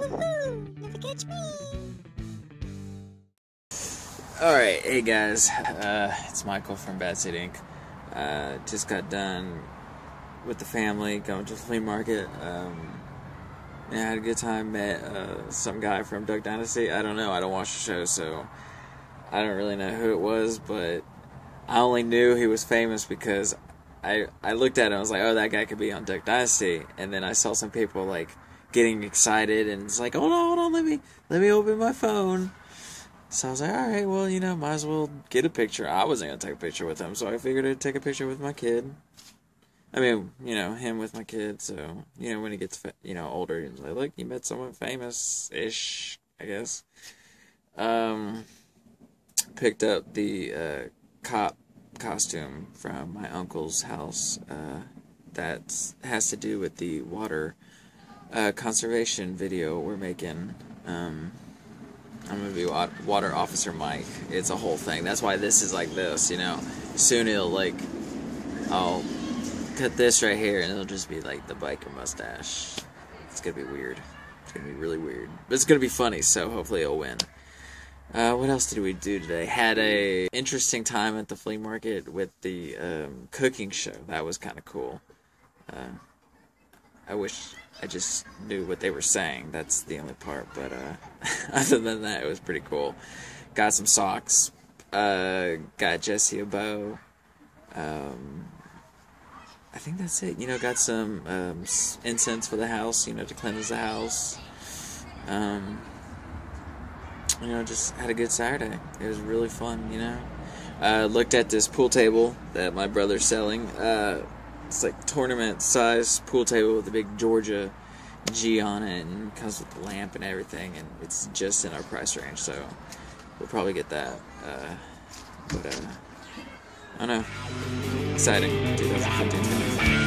Woohoo! Never catch me! Alright, hey guys. It's Michael from Bad/Seed Inc. Just got done with the family, going to the flea market. Yeah, I had a good time. Met some guy from Duck Dynasty. I don't know. I don't watch the show, so I don't really know who it was, but I only knew he was famous because I looked at him. I was like, oh, that guy could be on Duck Dynasty. And then I saw some people, like, getting excited, and it's like, hold on, let me open my phone. So I was like, all right, well, you know, might as well get a picture. I wasn't going to take a picture with him, so I figured I'd take a picture with my kid. I mean, you know, him with my kid, so, you know, when he gets, you know, older, he's like, look, you met someone famous-ish, I guess. Picked up the cop costume from my uncle's house that has to do with the water conservation video we're making. I'm gonna be water officer Mike. It's a whole thing. That's why this is like this, you know. Soon it'll like, I'll cut this right here and it'll just be like the biker mustache. It's gonna be weird. It's gonna be really weird. But it's gonna be funny, so hopefully it'll win. What else did we do today? Had a interesting time at the flea market with the cooking show. That was kind of cool. I wish I just knew what they were saying. That's the only part. But other than that, it was pretty cool. Got some socks. Got Jesse a bow. I think that's it. You know, got some incense for the house, you know, to cleanse the house. You know, just had a good Saturday. It was really fun, you know. Looked at this pool table that my brother's selling. It's like tournament size pool table with a big Georgia G on it, and comes with the lamp and everything, and it's just in our price range, so we'll probably get that. But I don't know. Exciting. $2,015.